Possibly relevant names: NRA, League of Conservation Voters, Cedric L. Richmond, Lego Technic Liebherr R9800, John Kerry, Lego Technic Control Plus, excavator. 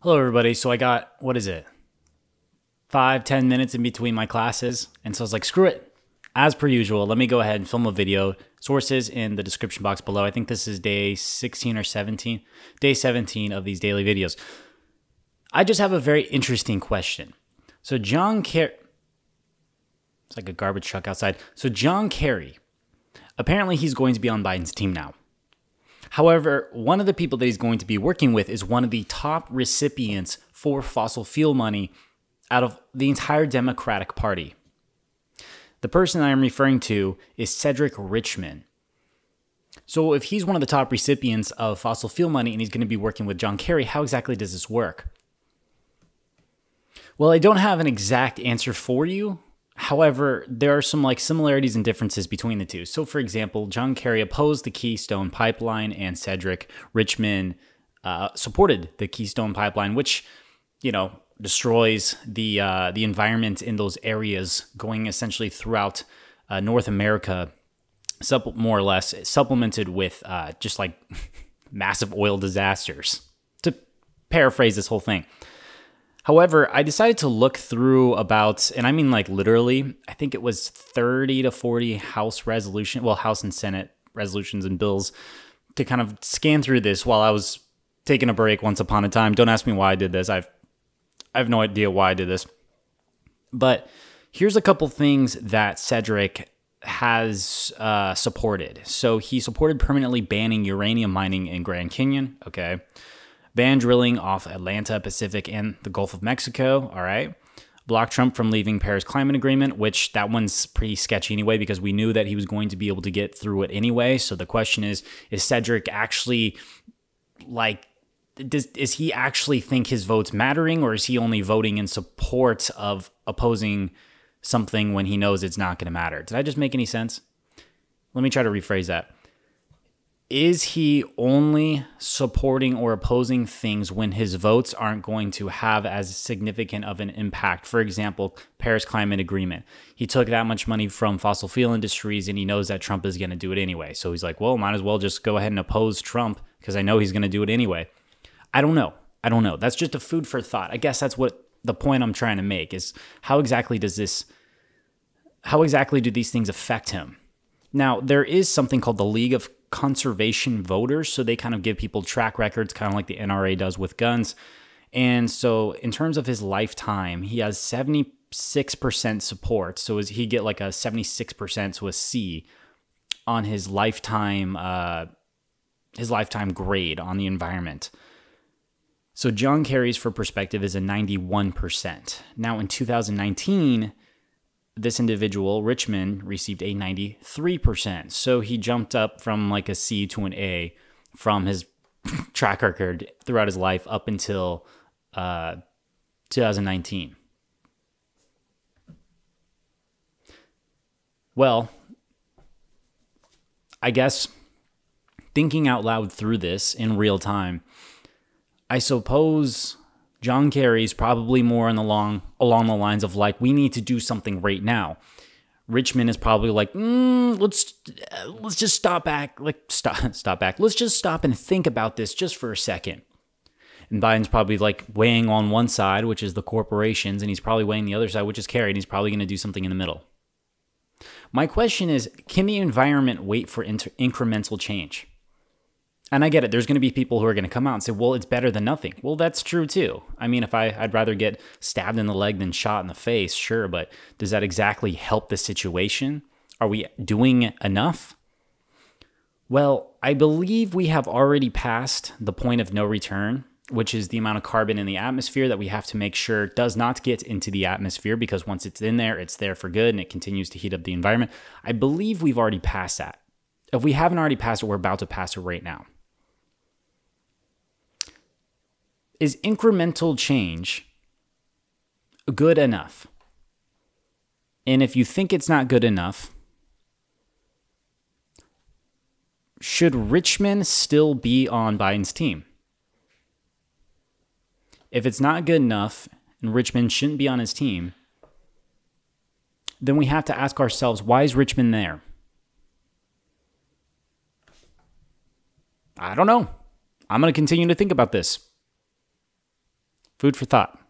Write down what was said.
Hello everybody. So I got, 5-10 minutes in between my classes. And so I was like, screw it. As per usual, let me go ahead and film a video. Sources in the description box below. I think this is day 16 or 17, day 17 of these daily videos. I just have a very interesting question. So John Kerry, it's like a garbage truck outside. So John Kerry, apparently he's going to be on Biden's team now. However, one of the people that he's going to be working with is one of the top recipients for fossil fuel money out of the entire Democratic Party. The person I am referring to is Cedric Richmond. So if he's one of the top recipients of fossil fuel money and he's going to be working with John Kerry, how exactly does this work? Well, I don't have an exact answer for you. However, there are some similarities and differences between the two. So, for example, John Kerry opposed the Keystone Pipeline and Cedric Richmond supported the Keystone Pipeline, which, you know, destroys the environment in those areas, going essentially throughout North America, more or less, supplemented with just like massive oil disasters, to paraphrase this whole thing. However, I decided to look through about, and I mean like literally, I think it was 30 to 40 House resolution, well, House and Senate resolutions and bills to kind of scan through this while I was taking a break once upon a time. Don't ask me why I did this. I have no idea why I did this. But here's a couple things that Cedric has supported. So he supported permanently banning uranium mining in Grand Canyon. Okay. Ban drilling off Atlanta, Pacific, and the Gulf of Mexico, all right? Block Trump from leaving Paris Climate Agreement, which that one's pretty sketchy anyway because we knew that he was going to be able to get through it anyway. So the question is Cedric actually, is he actually think his vote's mattering, or is he only voting in support of opposing something when he knows it's not going to matter? Did I just make any sense? Let me try to rephrase that. Is he only supporting or opposing things when his votes aren't going to have as significant of an impact? For example, Paris Climate Agreement. He took that much money from fossil fuel industries and he knows that Trump is going to do it anyway. So he's like, well, might as well just go ahead and oppose Trump because I know he's going to do it anyway. I don't know. I don't know. That's just a food for thought. I guess that's what the point I'm trying to make is how exactly do these things affect him? Now, there is something called the League of Conservation Voters, so they kind of give people track records, kind of like the NRA does with guns. And so in terms of his lifetime, he has 76% support. So he get like a 76%, so a C on his lifetime grade on the environment. So John Kerry's, for perspective, is a 91%. Now in 2019, this individual, Richmond, received a 93%. So he jumped up from like a C to an A from his track record throughout his life up until 2019. Well, I guess thinking out loud through this in real time, I suppose John Kerry's probably more along the lines of like, we need to do something right now. Richmond is probably like, let's just stop back, Let's just stop and think about this just for a second. And Biden's probably like weighing on one side, which is the corporations, and he's probably weighing the other side, which is Kerry, and he's probably going to do something in the middle. My question is, can the environment wait for incremental change? And I get it. There's going to be people who are going to come out and say, well, it's better than nothing. Well, that's true, too. I mean, if I'd rather get stabbed in the leg than shot in the face, sure. But does that exactly help the situation? Are we doing enough? Well, I believe we have already passed the point of no return, which is the amount of carbon in the atmosphere that we have to make sure does not get into the atmosphere, because once it's in there, it's there for good and it continues to heat up the environment. I believe we've already passed that. If we haven't already passed it, we're about to pass it right now. Is incremental change good enough? And if you think it's not good enough, should Richmond still be on Biden's team? If it's not good enough and Richmond shouldn't be on his team, then we have to ask ourselves, why is Richmond there? I don't know. I'm going to continue to think about this. Food for thought.